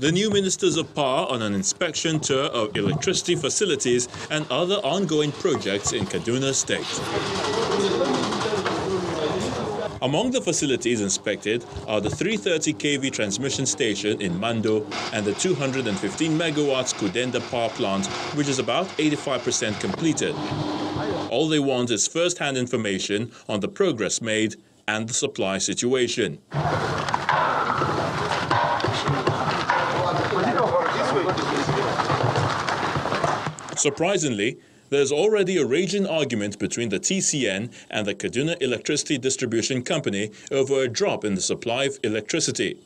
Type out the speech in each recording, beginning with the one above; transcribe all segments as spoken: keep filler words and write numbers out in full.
the new Ministers of Power on an inspection tour of electricity facilities and other ongoing projects in Kaduna State. Among the facilities inspected are the three hundred thirty kilovolt transmission station in Mando and the two hundred fifteen megawatts Kudenda power plant, which is about eighty-five percent completed. All they want is first-hand information on the progress made and the supply situation. Surprisingly, there's already a raging argument between the T C N and the Kaduna Electricity Distribution Company over a drop in the supply of electricity.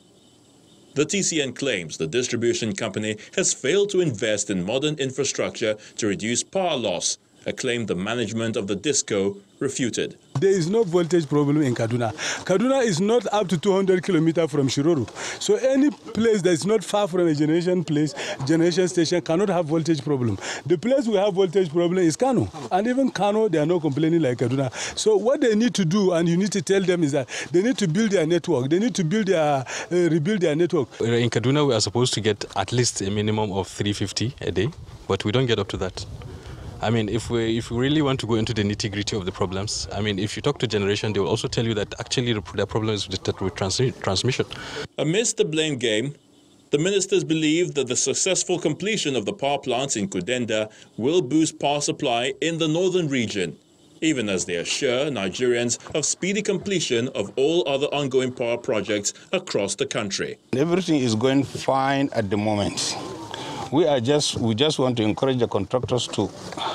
The T C N claims the distribution company has failed to invest in modern infrastructure to reduce power loss, a claim the management of the DISCO refuted. There is no voltage problem in Kaduna. Kaduna is not up to two hundred kilometers from Shiroro. So any place that is not far from a generation place, generation station cannot have voltage problem. The place we have voltage problem is Kano. And even Kano, they are not complaining like Kaduna. So what they need to do, and you need to tell them, is that they need to build their network. They need to build their, uh, rebuild their network. In Kaduna, we are supposed to get at least a minimum of three hundred fifty a day, but we don't get up to that. I mean, if we if we really want to go into the nitty-gritty of the problems, I mean, if you talk to generation, they will also tell you that actually the, the problem is with, with trans transmission. Amidst the blame game, the ministers believe that the successful completion of the power plants in Kudenda will boost power supply in the northern region, even as they assure Nigerians of speedy completion of all other ongoing power projects across the country. Everything is going fine at the moment. We are just we just want to encourage the contractors to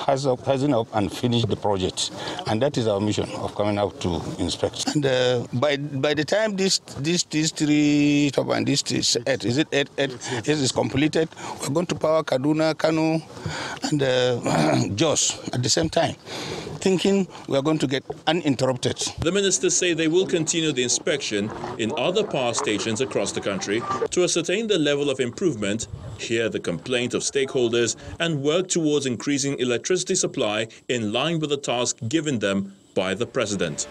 hasten up and finish the project, and that is our mission of coming out to inspect. And uh, by by the time this this these three top and this is eight is it eight eight this is completed, we're going to power Kaduna, Kano, and uh, Jos at the same time, thinking we are going to get uninterrupted. The ministers say they will continue the inspection in other power stations across the country to ascertain the level of improvement, hear the complaint of stakeholders, and work towards increasing electricity supply in line with the task given them by the president.